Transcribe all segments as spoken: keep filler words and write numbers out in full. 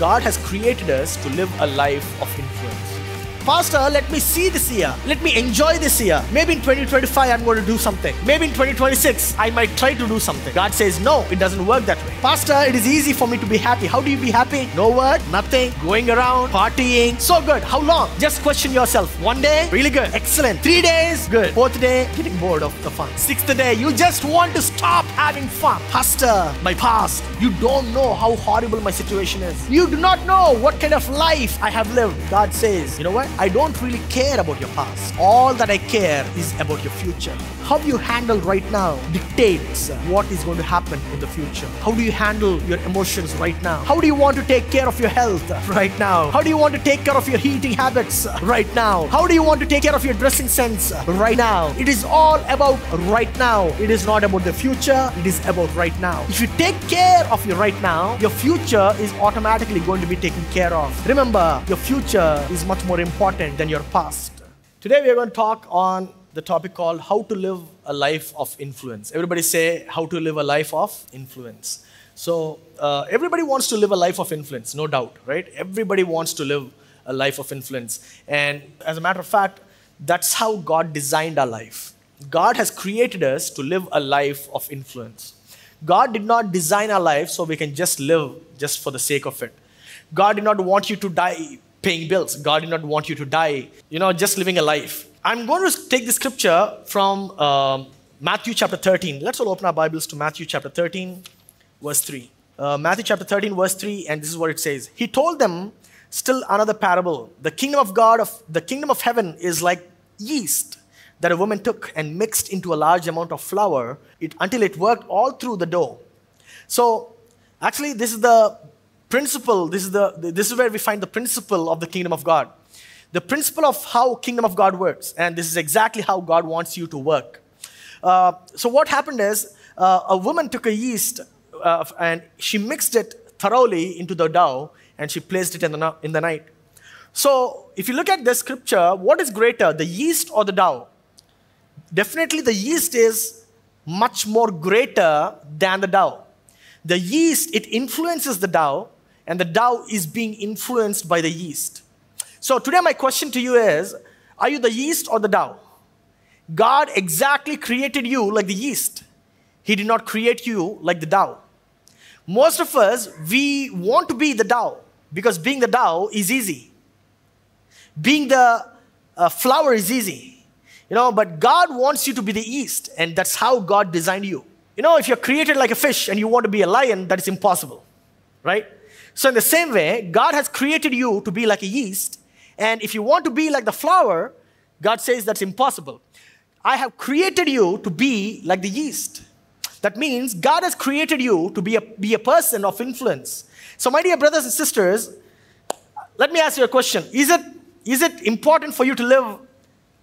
God has created us to live a life of influence. Pastor, let me see this year. Let me enjoy this year. Maybe in twenty twenty-five, I'm going to do something. Maybe in twenty twenty-six, I might try to do something. God says, no, it doesn't work that way. Pastor, it is easy for me to be happy. How do you be happy? No word, nothing, going around, partying. So good. How long? Just question yourself. One day, really good. Excellent. Three days, good. Fourth day, getting bored of the fun. Sixth day, you just want to stop having fun. Pastor, my past. You don't know how horrible my situation is. You do not know what kind of life I have lived. God says, you know what? I don't really care about your past. All that I care is about your future. How you handle right now dictates what is going to happen in the future. How do you handle your emotions right now? How do you want to take care of your health right now? How do you want to take care of your eating habits right now? How do you want to take care of your dressing sense right now? It is all about right now. It is not about the future. It is about right now. If you take care of your right now, your future is automatically going to be taken care of. Remember, your future is much more important than your past. Today we are going to talk on the topic called how to live a life of influence. Everybody say how to live a life of influence. So uh, everybody wants to live a life of influence, no doubt, right? Everybody wants to live a life of influence. And as a matter of fact, that's how God designed our life. God has created us to live a life of influence. God did not design our life so we can just live just for the sake of it. God did not want you to die paying bills. God did not want you to die, you know, just living a life. I'm going to take the scripture from uh, Matthew chapter thirteen. Let's all open our Bibles to Matthew chapter thirteen, verse three. Uh, Matthew chapter thirteen, verse three, and this is what it says. He told them still another parable. The kingdom of God, of the kingdom of heaven is like yeast that a woman took and mixed into a large amount of flour it, until it worked all through the dough. So actually, this is the principle, this is, the, this is where we find the principle of the kingdom of God. The principle of how kingdom of God works. And this is exactly how God wants you to work. Uh, so what happened is, uh, a woman took a yeast uh, and she mixed it thoroughly into the dough and she placed it in the, in the night. So if you look at this scripture, what is greater, the yeast or the dough? Definitely the yeast is much more greater than the dough. The yeast, it influences the dough, and the dough is being influenced by the yeast. So today my question to you is, are you the yeast or the dough? God exactly created you like the yeast. He did not create you like the dough. Most of us, we want to be the dough because being the dough is easy. Being the uh, flour is easy. You know, but God wants you to be the yeast, and that's how God designed you. You know, if you're created like a fish and you want to be a lion, that is impossible, right? So in the same way, God has created you to be like a yeast. And if you want to be like the flour, God says that's impossible. I have created you to be like the yeast. That means God has created you to be a, be a person of influence. So my dear brothers and sisters, let me ask you a question. Is it, is it important for you to live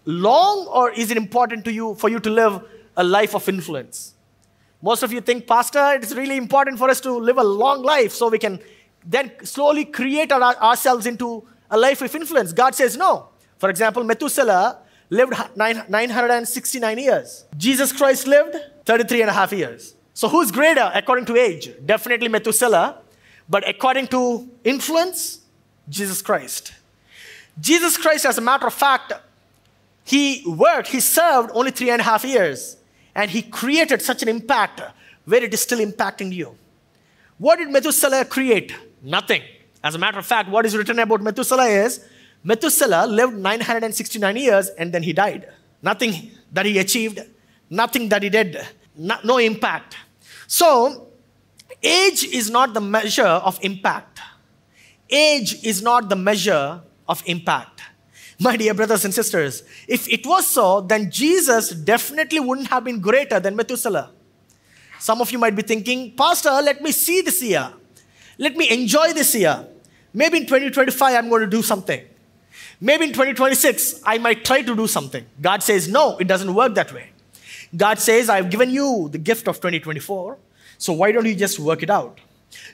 long, or is it important to you for you to live a life of influence? Most of you think, Pastor, it's really important for us to live a long life so we can then slowly create our, ourselves into a life of influence. God says no. For example, Methuselah lived nine hundred sixty-nine years. Jesus Christ lived thirty-three and a half years. So who's greater according to age? Definitely Methuselah. But according to influence, Jesus Christ. Jesus Christ, as a matter of fact, he worked, he served only three and a half years. And he created such an impact where it is still impacting you. What did Methuselah create? Nothing. As a matter of fact, what is written about Methuselah is, Methuselah lived nine hundred sixty-nine years and then he died. Nothing that he achieved, nothing that he did, no, no impact. So, age is not the measure of impact. Age is not the measure of impact. My dear brothers and sisters, if it was so, then Jesus definitely wouldn't have been greater than Methuselah. Some of you might be thinking, Pastor, let me see this year. Let me enjoy this year. Maybe in twenty twenty-five, I'm going to do something. Maybe in twenty twenty-six, I might try to do something. God says, no, it doesn't work that way. God says, I've given you the gift of twenty twenty-four, so why don't you just work it out?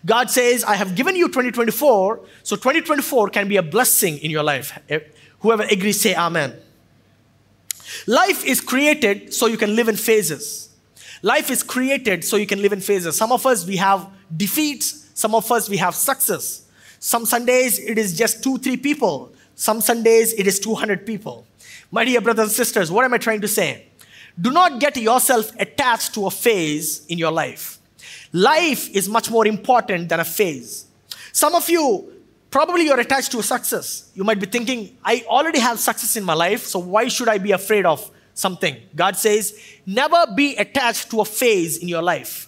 God says, I have given you twenty twenty-four, so twenty twenty-four can be a blessing in your life. Whoever agrees, say amen. Life is created so you can live in phases. Life is created so you can live in phases. Some of us, we have defeats. Some of us, we have success. Some Sundays it is just two, three people. Some Sundays it is two hundred people. My dear brothers and sisters, what am I trying to say? Do not get yourself attached to a phase in your life. Life is much more important than a phase. Some of you, probably you're attached to success. You might be thinking, I already have success in my life, so why should I be afraid of something? God says, never be attached to a phase in your life.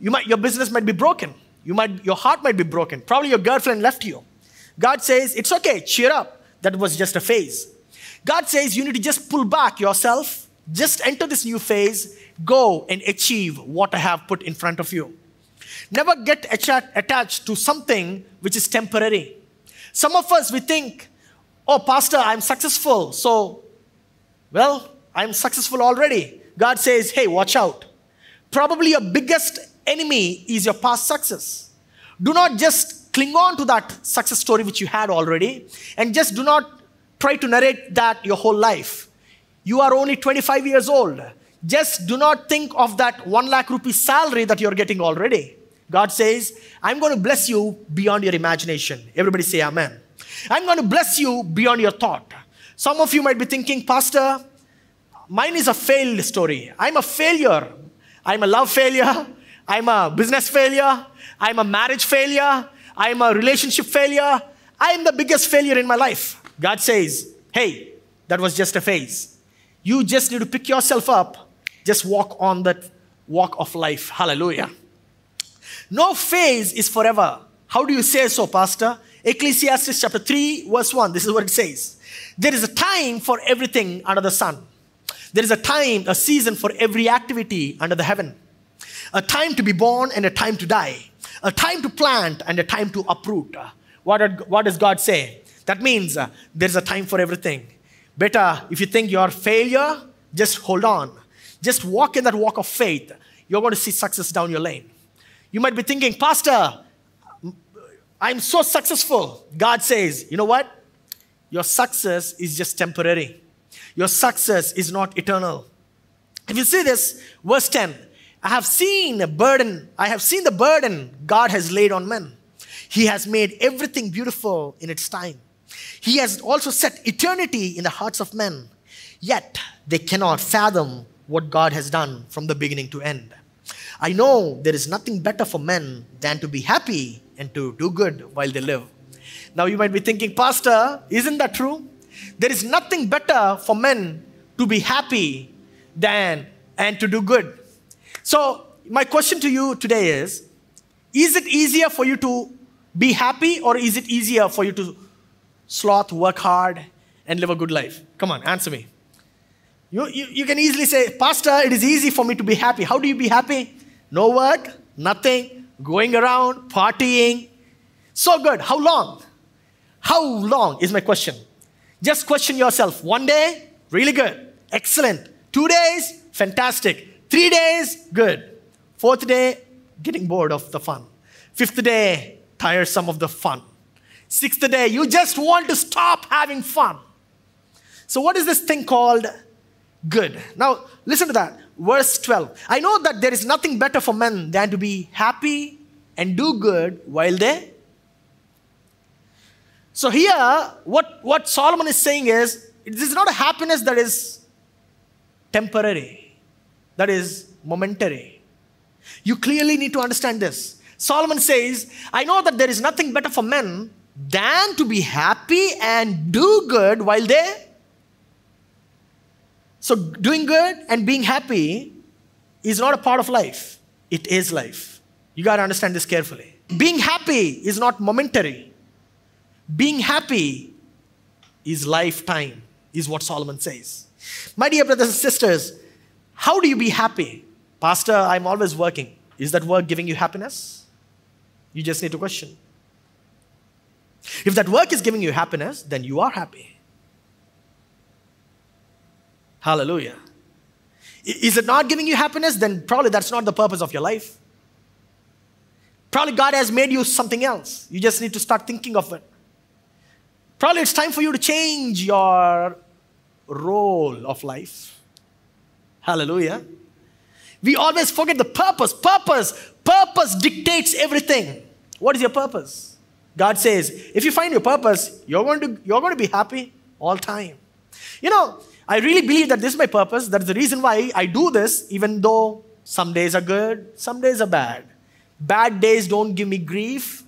You might, your business might be broken. You might, your heart might be broken. Probably your girlfriend left you. God says, it's okay, cheer up. That was just a phase. God says, you need to just pull back yourself. Just enter this new phase. Go and achieve what I have put in front of you. Never get attached to something which is temporary. Some of us, we think, oh, pastor, I'm successful. So, well, I'm successful already. God says, hey, watch out. Probably your biggest enemy is your past success. Do not just cling on to that success story which you had already, and just do not try to narrate that your whole life. You are only twenty-five years old. Just do not think of that one lakh rupee salary that you're getting already. God says, I'm going to bless you beyond your imagination. Everybody say amen. I'm going to bless you beyond your thought. Some of you might be thinking, pastor, mine is a failed story. I'm a failure. I'm a love failure. I'm a business failure. I'm a marriage failure. I'm a relationship failure. I'm the biggest failure in my life. God says, hey, that was just a phase. You just need to pick yourself up. Just walk on that walk of life. Hallelujah. No phase is forever. How do you say so, pastor? Ecclesiastes chapter three, verse one. This is what it says. There is a time for everything under the sun. There is a time, a season for every activity under the heaven. A time to be born and a time to die. A time to plant and a time to uproot. What, what does God say? That means uh, there's a time for everything. Better, if you think you're a failure, just hold on. Just walk in that walk of faith. You're going to see success down your lane. You might be thinking, pastor, I'm so successful. God says, you know what? Your success is just temporary. Your success is not eternal. If you see this, verse ten, I have seen a burden. I have seen the burden God has laid on men. He has made everything beautiful in its time. He has also set eternity in the hearts of men. Yet they cannot fathom what God has done from the beginning to end. I know there is nothing better for men than to be happy and to do good while they live. Now you might be thinking, pastor, isn't that true? There is nothing better for men to be happy than and to do good. So my question to you today is, is it easier for you to be happy, or is it easier for you to sloth, work hard, and live a good life? Come on, answer me. You, you, you can easily say, pastor, it is easy for me to be happy. How do you be happy? No work, nothing, going around, partying. So good. How long? How long is my question? Just question yourself. One day, really good. Excellent. Two days, fantastic. Three days, good. Fourth day, getting bored of the fun. Fifth day, tiresome of the fun. Sixth day, you just want to stop having fun. So what is this thing called good? Now, listen to that. Verse twelve. I know that there is nothing better for men than to be happy and do good while they... So here, what, what Solomon is saying is, this is not a happiness that is temporary, that is momentary. You clearly need to understand this. Solomon says, I know that there is nothing better for men than to be happy and do good while they... So doing good and being happy is not a part of life. It is life. You got to understand this carefully. Being happy is not momentary. Being happy is lifetime, is what Solomon says. My dear brothers and sisters, how do you be happy? Pastor, I'm always working. Is that work giving you happiness? You just need to question. If that work is giving you happiness, then you are happy. Hallelujah. Is it not giving you happiness? Then probably that's not the purpose of your life. Probably God has made you something else. You just need to start thinking of it. Probably it's time for you to change your role of life. Hallelujah. We always forget the purpose. Purpose. Purpose dictates everything. What is your purpose? God says, if you find your purpose, you're going to, you're going to be happy all time. You know, I really believe that this is my purpose. That's the reason why I do this, even though some days are good, some days are bad. Bad days don't give me grief.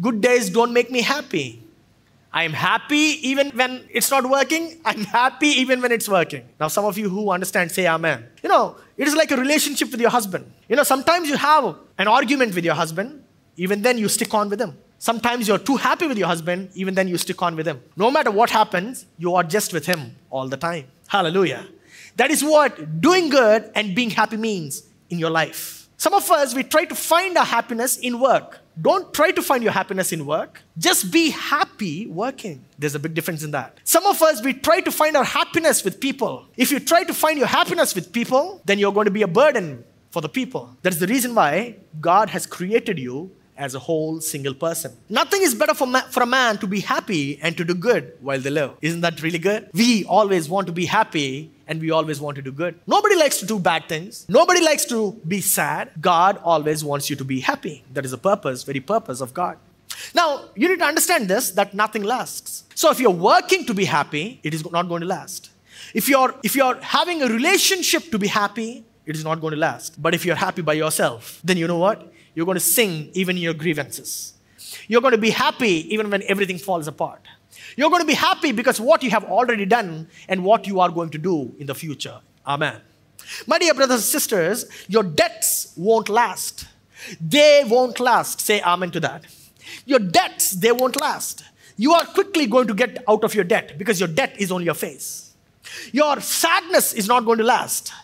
Good days don't make me happy. I'm happy even when it's not working. I'm happy even when it's working. Now, some of you who understand, say amen. You know, it is like a relationship with your husband. You know, sometimes you have an argument with your husband. Even then, you stick on with him. Sometimes you're too happy with your husband. Even then, you stick on with him. No matter what happens, you are just with him all the time. Hallelujah. That is what doing good and being happy means in your life. Some of us, we try to find our happiness in work. Don't try to find your happiness in work. Just be happy working. There's a big difference in that. Some of us, we try to find our happiness with people. If you try to find your happiness with people, then you're going to be a burden for the people. That's the reason why God has created you as a whole single person. Nothing is better for, ma for a man to be happy and to do good while they live. Isn't that really good? We always want to be happy and we always want to do good. Nobody likes to do bad things. Nobody likes to be sad. God always wants you to be happy. That is the purpose, very purpose of God. Now, you need to understand this, that nothing lasts. So if you're working to be happy, it is not going to last. If you're, if you're having a relationship to be happy, it is not going to last. But if you're happy by yourself, then you know what? You're going to sing even in your grievances. You're going to be happy even when everything falls apart. You're going to be happy because what you have already done and what you are going to do in the future. Amen. My dear brothers and sisters, your debts won't last. They won't last. Say amen to that. Your debts, they won't last. You are quickly going to get out of your debt because your debt is on your face. Your sadness is not going to last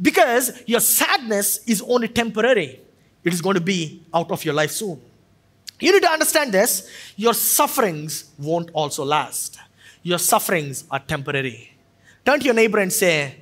because your sadness is only temporary. It is going to be out of your life soon. You need to understand this. Your sufferings won't also last. Your sufferings are temporary. Turn to your neighbor and say,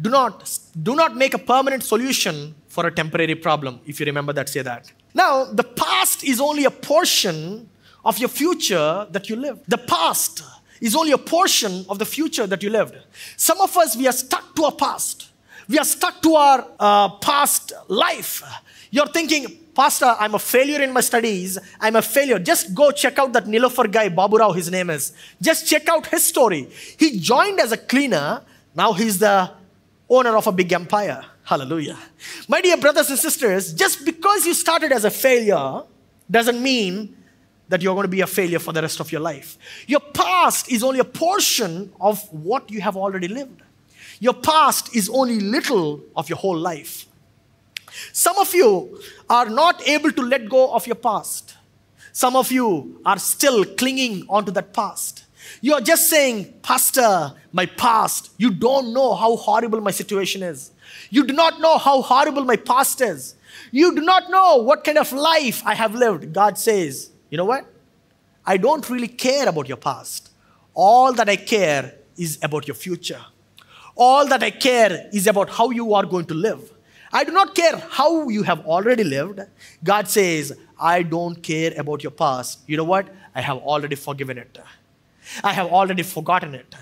do not, do not make a permanent solution for a temporary problem. If you remember that, say that. Now, the past is only a portion of your future that you live. The past is only a portion of the future that you lived. Some of us, we are stuck to our past. We are stuck to our uh, past life. You're thinking, Pastor, I'm a failure in my studies. I'm a failure. Just go check out that Nilofar guy, Babu Rao, his name is. Just check out his story. He joined as a cleaner. Now he's the owner of a big empire. Hallelujah. My dear brothers and sisters, just because you started as a failure doesn't mean that you're going to be a failure for the rest of your life. Your past is only a portion of what you have already lived. Your past is only little of your whole life. Some of you are not able to let go of your past. Some of you are still clinging onto that past. You are just saying, Pastor, my past, you don't know how horrible my situation is. You do not know how horrible my past is. You do not know what kind of life I have lived. God says, you know what? I don't really care about your past. All that I care is about your future. All that I care is about how you are going to live. I do not care how you have already lived. God says, I don't care about your past. You know what? I have already forgiven it. I have already forgotten it.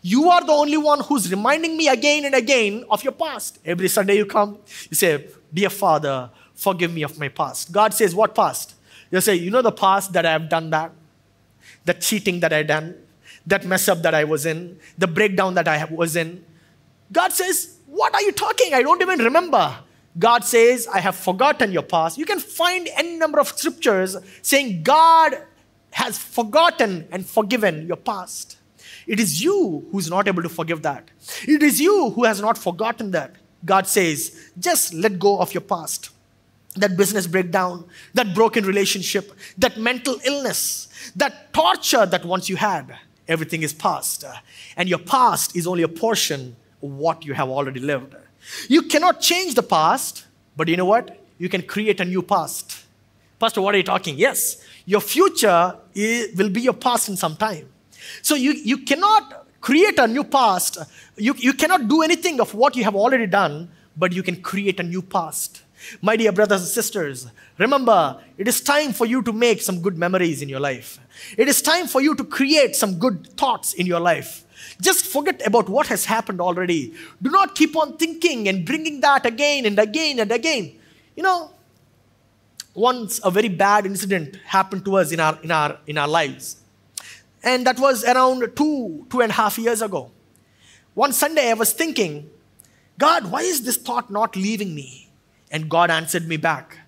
You are the only one who's reminding me again and again of your past. Every Sunday you come, you say, Dear Father, forgive me of my past. God says, what past? You say, you know the past that I have done that? The cheating that I done? That mess up that I was in? The breakdown that I was in? God says, what are you talking? I don't even remember. God says, I have forgotten your past. You can find any number of scriptures saying God has forgotten and forgiven your past. It is you who is not able to forgive that. It is you who has not forgotten that. God says, just let go of your past. That business breakdown, that broken relationship, that mental illness, that torture that once you had, everything is past. And your past is only a portion what you have already lived. You cannot change the past, but you know what? You can create a new past. Pastor, what are you talking? Yes, your future is, will be your past in some time. So you, you cannot create a new past. You, you cannot do anything of what you have already done, but you can create a new past. My dear brothers and sisters, remember, it is time for you to make some good memories in your life. It is time for you to create some good thoughts in your life. Just forget about what has happened already. Do not keep on thinking and bringing that again and again and again. You know, once a very bad incident happened to us in our, in our, in our lives. And that was around two, two and a half years ago. One Sunday I was thinking, God, why is this thought not leaving me? And God answered me back.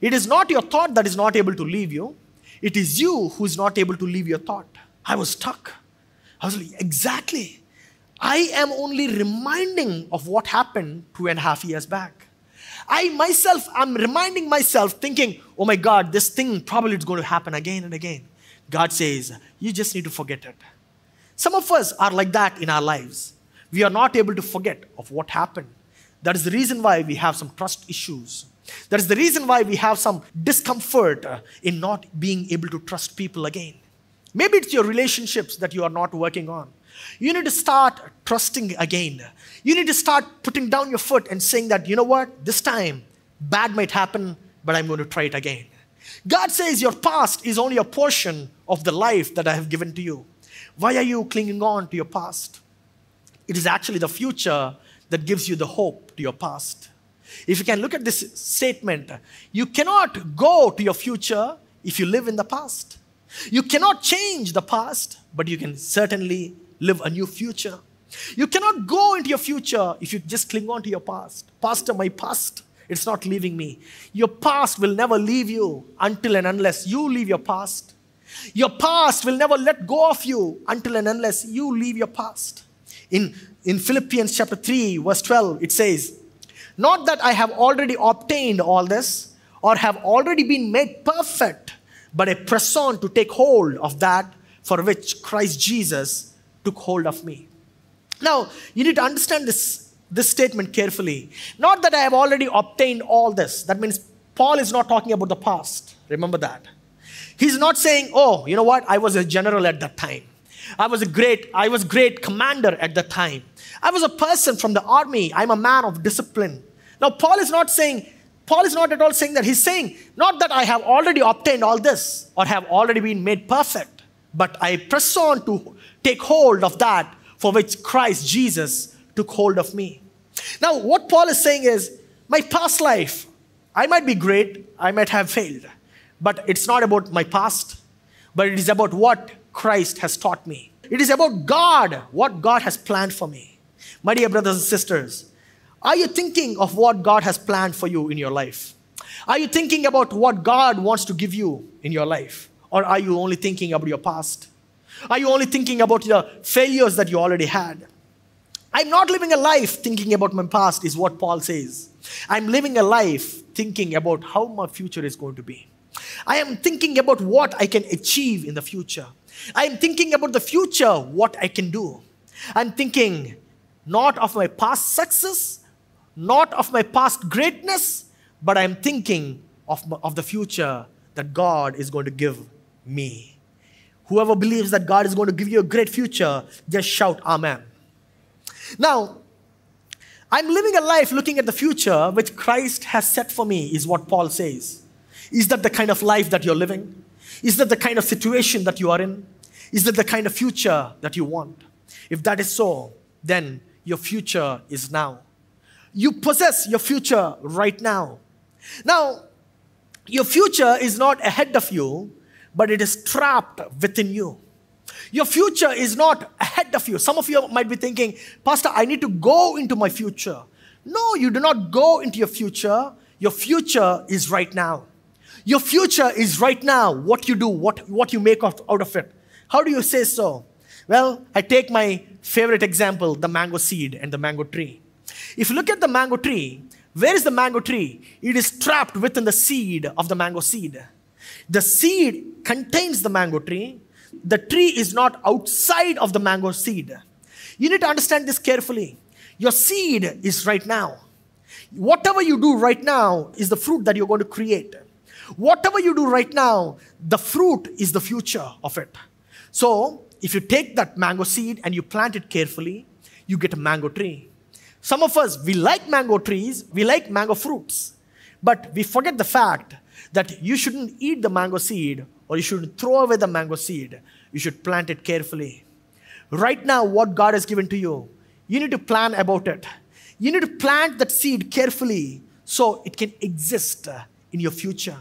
It is not your thought that is not able to leave you. It is you who is not able to leave your thought. I was stuck. I was like, exactly. I am only reminding of what happened two and a half years back. I myself, I'm reminding myself thinking, oh my God, this thing probably is going to happen again and again. God says, you just need to forget it. Some of us are like that in our lives. We are not able to forget of what happened. That is the reason why we have some trust issues. That is the reason why we have some discomfort in not being able to trust people again. Maybe it's your relationships that you are not working on. You need to start trusting again. You need to start putting down your foot and saying that, you know what, this time bad might happen, but I'm going to try it again. God says your past is only a portion of the life that I have given to you. Why are you clinging on to your past? It is actually the future that gives you the hope to your past. If you can look at this statement, you cannot go to your future if you live in the past. You cannot change the past, but you can certainly live a new future. You cannot go into your future if you just cling on to your past. Pastor, my past, it's not leaving me. Your past will never leave you until and unless you leave your past. Your past will never let go of you until and unless you leave your past. In, in Philippians chapter three, verse twelve, it says, not that I have already obtained all this or have already been made perfect, but I press on to take hold of that for which Christ Jesus took hold of me. Now, you need to understand this, this statement carefully. Not that I have already obtained all this. That means Paul is not talking about the past. Remember that. He's not saying, oh, you know what? I was a general at that time. I was a great, I was great commander at that time. I was a person from the army. I'm a man of discipline. Now, Paul is not saying, Paul is not at all saying that. He's saying, not that I have already obtained all this or have already been made perfect, but I press on to take hold of that for which Christ Jesus took hold of me. Now, what Paul is saying is, my past life, I might be great, I might have failed, but it's not about my past, but it is about what Christ has taught me. It is about God, what God has planned for me. My dear brothers and sisters, are you thinking of what God has planned for you in your life? Are you thinking about what God wants to give you in your life? Or are you only thinking about your past? Are you only thinking about the failures that you already had? I'm not living a life thinking about my past is what Paul says. I'm living a life thinking about how my future is going to be. I am thinking about what I can achieve in the future. I am thinking about the future, what I can do. I'm thinking not of my past success, not of my past greatness, but I'm thinking of, of the future that God is going to give me. Whoever believes that God is going to give you a great future, just shout amen. Now, I'm living a life looking at the future which Christ has set for me is what Paul says. Is that the kind of life that you're living? Is that the kind of situation that you are in? Is that the kind of future that you want? If that is so, then your future is now. You possess your future right now. Now, your future is not ahead of you, but it is trapped within you. Your future is not ahead of you. Some of you might be thinking, Pastor, I need to go into my future. No, you do not go into your future. Your future is right now. Your future is right now, what you do, what, what you make of, out of it. How do you say so? Well, I take my favorite example, the mango seed and the mango tree. If you look at the mango tree, where is the mango tree? It is trapped within the seed of the mango seed. The seed contains the mango tree. The tree is not outside of the mango seed. You need to understand this carefully. Your seed is right now. Whatever you do right now is the fruit that you're going to create. Whatever you do right now, the fruit is the future of it. So, if you take that mango seed and you plant it carefully, you get a mango tree. Some of us, we like mango trees, we like mango fruits, but we forget the fact that you shouldn't eat the mango seed or you shouldn't throw away the mango seed. You should plant it carefully. Right now, what God has given to you, you need to plan about it. You need to plant that seed carefully so it can exist in your future.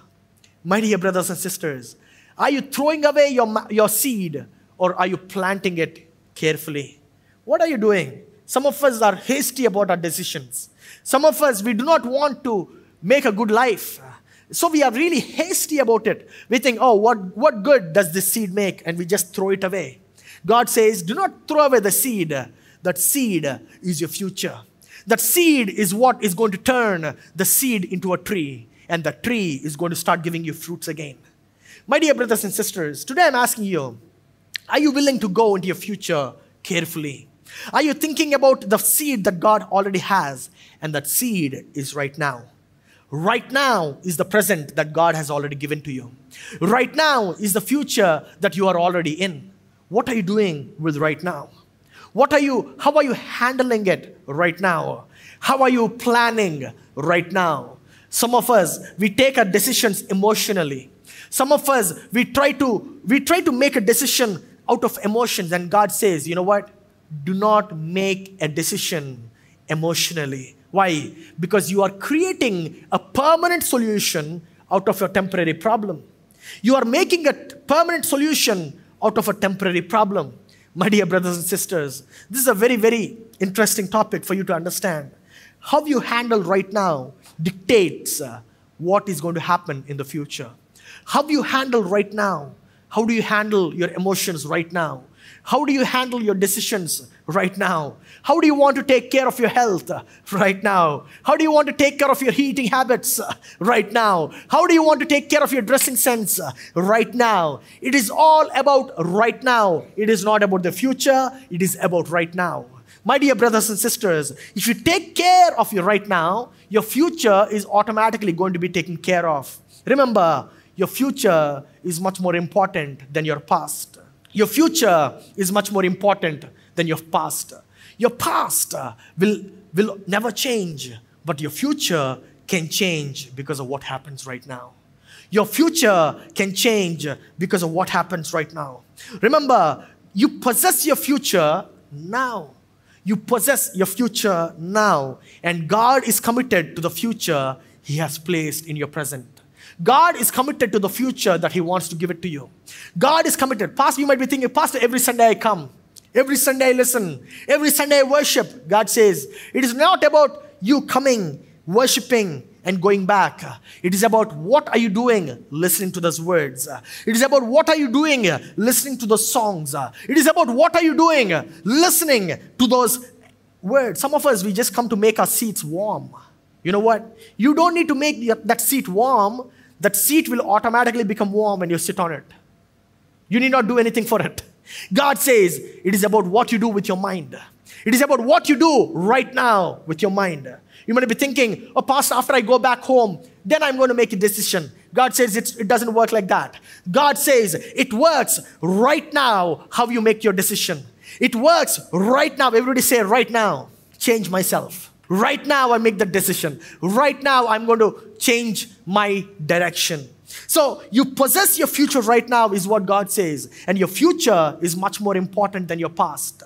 My dear brothers and sisters, are you throwing away your, your seed, or are you planting it carefully? What are you doing? Some of us are hasty about our decisions. Some of us, we do not want to make a good life. So we are really hasty about it. We think, oh, what, what good does this seed make? And we just throw it away. God says, do not throw away the seed. That seed is your future. That seed is what is going to turn the seed into a tree. And the tree is going to start giving you fruits again. My dear brothers and sisters, today I'm asking you, are you willing to go into your future carefully? Are you thinking about the seed that God already has? And that seed is right now. Right now is the present that God has already given to you. Right now is the future that you are already in. What are you doing with right now? What are you, how are you handling it right now? How are you planning right now? Some of us, we take our decisions emotionally. Some of us, we try to, we try to make a decision out of emotions, and God says, you know what? Do not make a decision emotionally. Why? Because you are creating a permanent solution out of your temporary problem. You are making a permanent solution out of a temporary problem. My dear brothers and sisters, this is a very, very interesting topic for you to understand. How you handle right now dictates uh, what is going to happen in the future. How you handle right now, how do you handle your emotions right now? How do you handle your decisions right now? How do you want to take care of your health right now? How do you want to take care of your eating habits right now? How do you want to take care of your dressing sense right now? It is all about right now. It is not about the future. It is about right now. My dear brothers and sisters, if you take care of your right now, your future is automatically going to be taken care of. Remember, your future is much more important than your past. Your future is much more important than your past. Your past will, will never change, but your future can change because of what happens right now. Your future can change because of what happens right now. Remember, you possess your future now. You possess your future now, and God is committed to the future He has placed in your present. God is committed to the future that He wants to give it to you. God is committed. Pastor, you might be thinking, Pastor, every Sunday I come. Every Sunday I listen. Every Sunday I worship. God says, it is not about you coming, worshiping, and going back. It is about what are you doing listening to those words. It is about what are you doing listening to those songs. It is about what are you doing listening to those words. Some of us, we just come to make our seats warm. You know what? You don't need to make that seat warm. That seat will automatically become warm when you sit on it. You need not do anything for it. God says it is about what you do with your mind. It is about what you do right now with your mind. You might be thinking, oh, Pastor, after I go back home, then I'm going to make a decision. God says it's, it doesn't work like that. God says it works right now how you make your decision. It works right now. Everybody say, right now, change myself. Right now, I make the decision. Right now, I'm going to change my direction. So you possess your future right now is what God says. And your future is much more important than your past.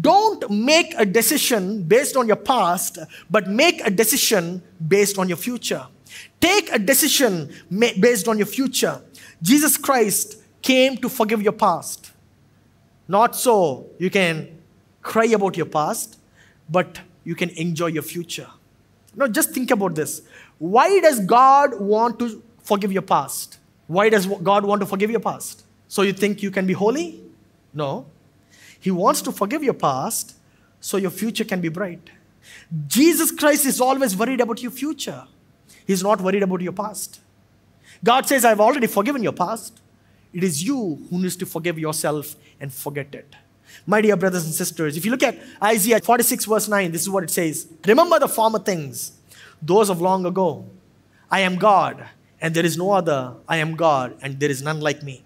Don't make a decision based on your past, but make a decision based on your future. Take a decision based on your future. Jesus Christ came to forgive your past. Not so you can cry about your past, but you can enjoy your future. Now just think about this. Why does God want to forgive your past? Why does God want to forgive your past? So you think you can be holy? No. He wants to forgive your past so your future can be bright. Jesus Christ is always worried about your future. He's not worried about your past. God says, I've already forgiven your past. It is you who needs to forgive yourself and forget it. My dear brothers and sisters, if you look at Isaiah forty-six verse nine, this is what it says. Remember the former things, those of long ago. I am God and there is no other. I am God and there is none like me.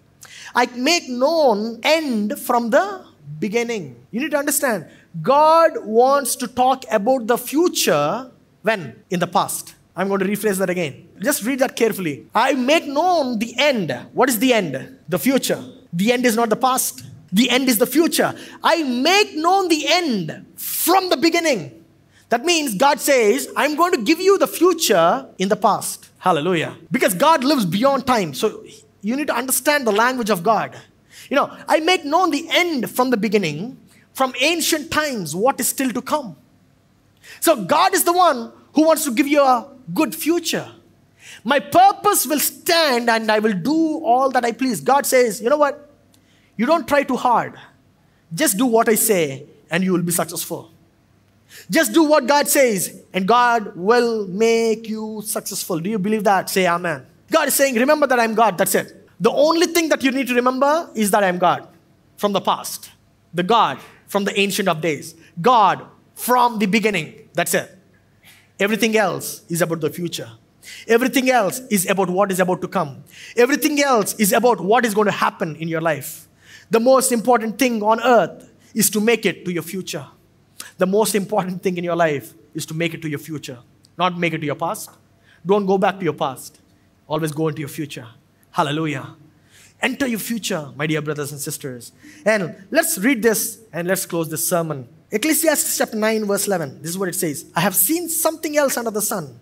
I make known end from the beginning. You need to understand, God wants to talk about the future when? In the past. I'm going to rephrase that again. Just read that carefully. I make known the end. What is the end? The future. The end is not the past. The end is the future. I make known the end from the beginning. That means God says, I'm going to give you the future in the past. Hallelujah. Because God lives beyond time. So you need to understand the language of God. You know, I make known the end from the beginning, from ancient times, what is still to come. So God is the one who wants to give you a good future. My purpose will stand and I will do all that I please. God says, you know what? You don't try too hard. Just do what I say and you will be successful. Just do what God says and God will make you successful. Do you believe that? Say amen. God is saying, remember that I'm God. That's it. The only thing that you need to remember is that I'm God from the past. The God from the Ancient of Days. God from the beginning. That's it. Everything else is about the future. Everything else is about what is about to come. Everything else is about what is going to happen in your life. The most important thing on earth is to make it to your future. The most important thing in your life is to make it to your future. Not make it to your past. Don't go back to your past. Always go into your future. Hallelujah. Enter your future, my dear brothers and sisters. And let's read this and let's close this sermon. Ecclesiastes chapter nine verse eleven. This is what it says. I have seen something else under the sun.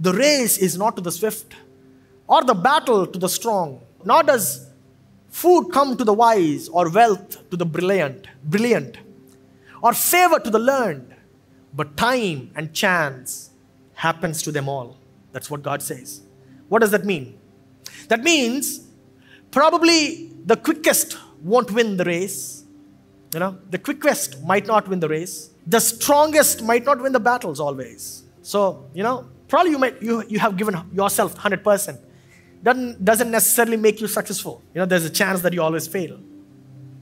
The race is not to the swift, or the battle to the strong. Nor does food come to the wise, or wealth to the brilliant, brilliant, or favor to the learned. But time and chance happens to them all. That's what God says. What does that mean? That means probably the quickest won't win the race. You know, the quickest might not win the race. The strongest might not win the battles always. So, you know, probably you might you, you have given yourself one hundred percent. Doesn't, doesn't necessarily make you successful. You know, there's a chance that you always fail.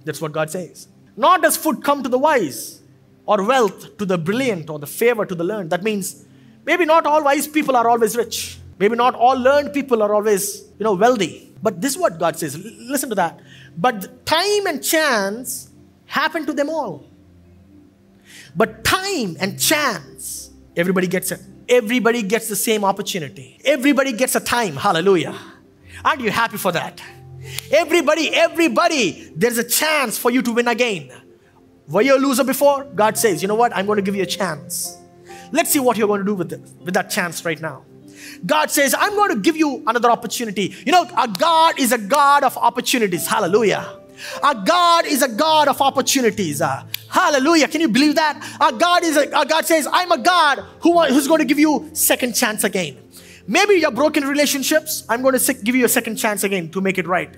That's what God says. Nor does food come to the wise, or wealth to the brilliant, or the favor to the learned. That means maybe not all wise people are always rich. Maybe not all learned people are always, you know, wealthy. But this is what God says. L- listen to that. But time and chance happen to them all. But time and chance, everybody gets it. Everybody gets the same opportunity. Everybody gets a time. Hallelujah. Aren't you happy for that? Everybody, everybody, there's a chance for you to win again. Were you a loser before? God says, you know what? I'm going to give you a chance. Let's see what you're going to do with it, with that chance right now. God says, I'm going to give you another opportunity. You know, our God is a God of opportunities. Hallelujah. Our God is a God of opportunities. Uh, hallelujah. Can you believe that? Our God is a, our God says, I'm a God who, who's going to give you second chance again. Maybe your broken relationships, I'm going to give you a second chance again to make it right.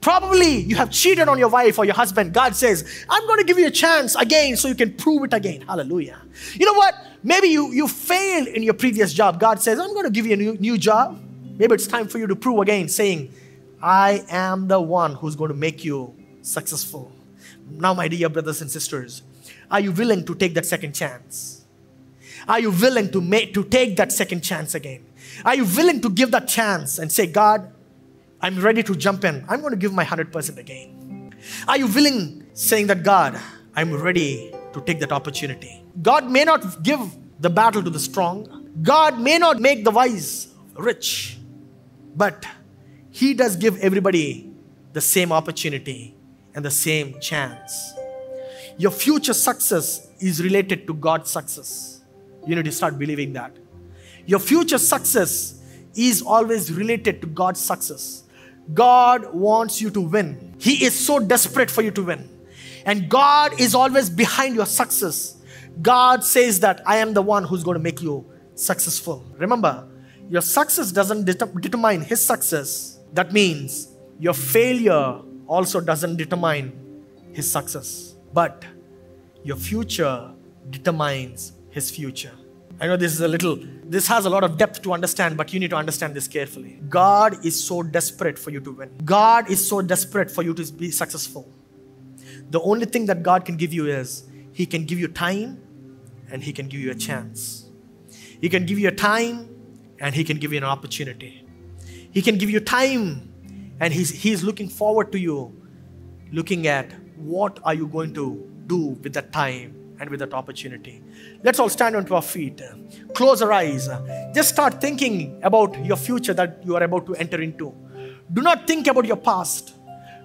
Probably you have cheated on your wife or your husband. God says, I'm going to give you a chance again so you can prove it again. Hallelujah. You know what? Maybe you, you failed in your previous job. God says, I'm going to give you a new, new job. Maybe it's time for you to prove again, saying, I am the one who's going to make you successful. Now, my dear brothers and sisters, are you willing to take that second chance? Are you willing to, make, to take that second chance again? Are you willing to give that chance and say, God, I'm ready to jump in. I'm going to give my one hundred percent again. Are you willing saying that, God, I'm ready to take that opportunity? God may not give the battle to the strong. God may not make the wise rich. But He does give everybody the same opportunity and the same chance. Your future success is related to God's success. You need to start believing that. Your future success is always related to God's success. God wants you to win. He is so desperate for you to win. And God is always behind your success. God says that I am the one who's going to make you successful. Remember, your success doesn't det- determine His success. That means your failure also doesn't determine His success. But your future determines His future. I know this is a little, this has a lot of depth to understand, but you need to understand this carefully. God is so desperate for you to win. God is so desperate for you to be successful. The only thing that God can give you is, He can give you time and He can give you a chance. He can give you a time and He can give you an opportunity. He can give you time and He's, he's looking forward to you, looking at what are you going to do with that time and with that opportunity. Let's all stand onto our feet. Close our eyes. Just start thinking about your future that you are about to enter into. Do not think about your past.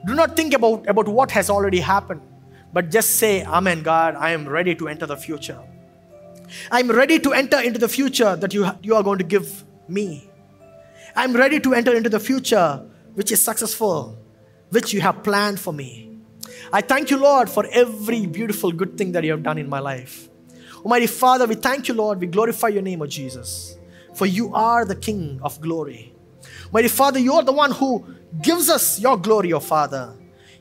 Do not think about, about what has already happened. But just say, Amen, God, I am ready to enter the future. I am ready to enter into the future that you, you are going to give me. I'm ready to enter into the future which is successful, which you have planned for me. I thank you, Lord, for every beautiful good thing that you have done in my life. Almighty Father, we thank you, Lord. We glorify your name, O Jesus, for you are the King of glory. Almighty Father, you are the one who gives us your glory, O Father.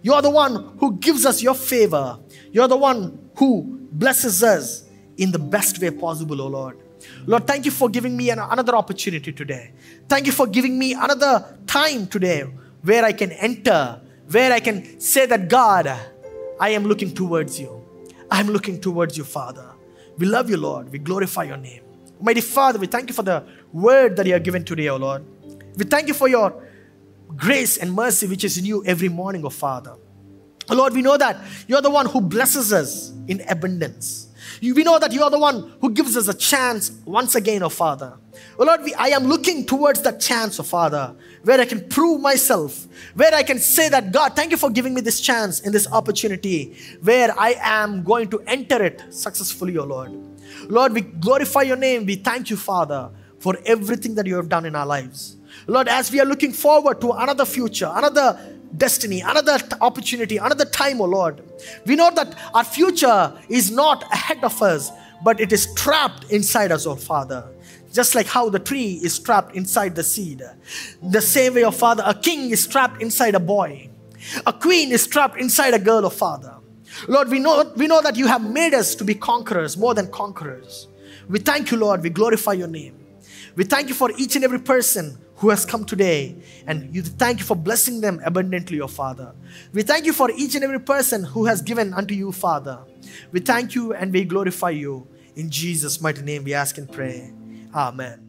You are the one who gives us your favor. You are the one who blesses us in the best way possible, O Lord. Lord, thank you for giving me an, another opportunity today. Thank you for giving me another time today where I can enter, where I can say that, God, I am looking towards you. I'm looking towards you, Father. We love you, Lord. We glorify your name. Almighty Father, we thank you for the word that you have given today, O Lord. We thank you for your grace and mercy which is new every morning, O Father. O Lord, we know that you are the one who blesses us in abundance. You, we know that you are the one who gives us a chance once again, O Father. O Lord, we, I am looking towards that chance, O Father, where I can prove myself, where I can say that, God, thank you for giving me this chance and this opportunity, where I am going to enter it successfully, O Lord. Lord, we glorify your name. We thank you, Father, for everything that you have done in our lives. Lord, as we are looking forward to another future, another destiny, another opportunity, another time, O Lord, we know that our future is not ahead of us, but it is trapped inside us, O Father. Just like how the tree is trapped inside the seed. The same way, O Father, a king is trapped inside a boy. A queen is trapped inside a girl, O Father. Lord, we know, we know that you have made us to be conquerors, more than conquerors. We thank you, Lord. We glorify your name. We thank you for each and every person who has come today, and you thank you for blessing them abundantly, O Father. We thank you for each and every person who has given unto you, Father. We thank you and we glorify you. In Jesus' mighty name we ask and pray. Amen.